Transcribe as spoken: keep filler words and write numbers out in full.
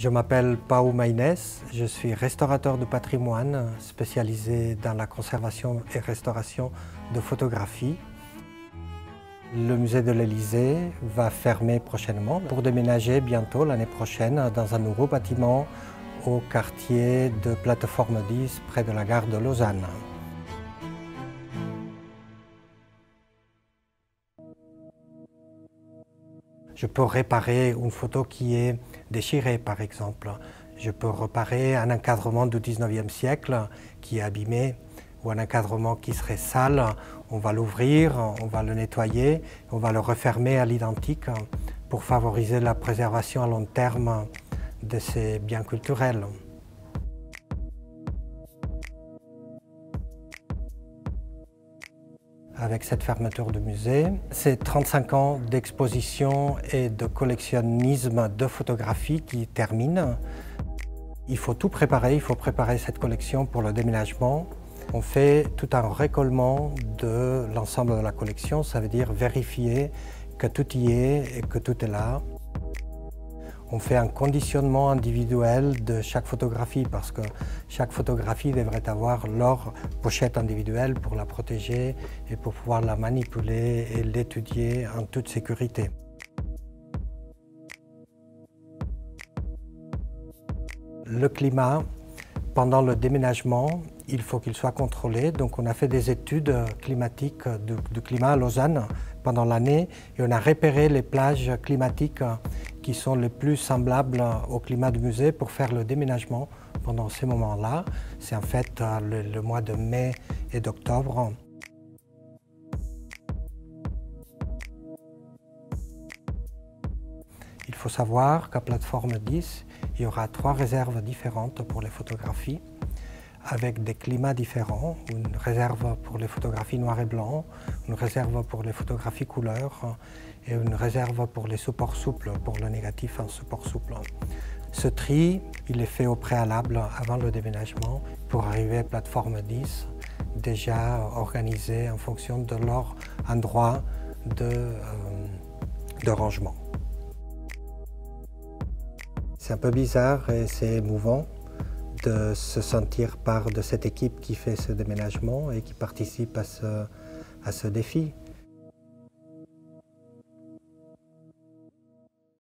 Je m'appelle Pau Maynés, je suis restaurateur de patrimoine spécialisé dans la conservation et restauration de photographies. Le musée de l'Elysée va fermer prochainement pour déménager bientôt l'année prochaine dans un nouveau bâtiment au quartier de Plateforme dix près de la gare de Lausanne. Je peux réparer une photo qui est déchirée, par exemple. Je peux réparer un encadrement du dix-neuvième siècle qui est abîmé ou un encadrement qui serait sale. On va l'ouvrir, on va le nettoyer, on va le refermer à l'identique pour favoriser la préservation à long terme de ces biens culturels. Avec cette fermeture de musée, c'est trente-cinq ans d'exposition et de collectionnisme de photographies qui terminent. Il faut tout préparer, il faut préparer cette collection pour le déménagement. On fait tout un récollement de l'ensemble de la collection, ça veut dire vérifier que tout y est et que tout est là. On fait un conditionnement individuel de chaque photographie parce que chaque photographie devrait avoir leur pochette individuelle pour la protéger et pour pouvoir la manipuler et l'étudier en toute sécurité. Le climat, pendant le déménagement, il faut qu'il soit contrôlé. Donc on a fait des études climatiques du, du climat à Lausanne pendant l'année et on a repéré les plages climatiques qui sont les plus semblables au climat du musée pour faire le déménagement pendant ces moments-là. C'est en fait le, le mois de mai et d'octobre. Il faut savoir qu'à Plateforme dix, il y aura trois réserves différentes pour les photographies, avec des climats différents, une réserve pour les photographies noir et blanc, une réserve pour les photographies couleurs et une réserve pour les supports souples, pour le négatif en support souple. Ce tri, il est fait au préalable avant le déménagement pour arriver à Plateforme dix, déjà organisée en fonction de leur endroit de, euh, de rangement. C'est un peu bizarre et c'est émouvant de se sentir part de cette équipe qui fait ce déménagement et qui participe à ce, à ce défi.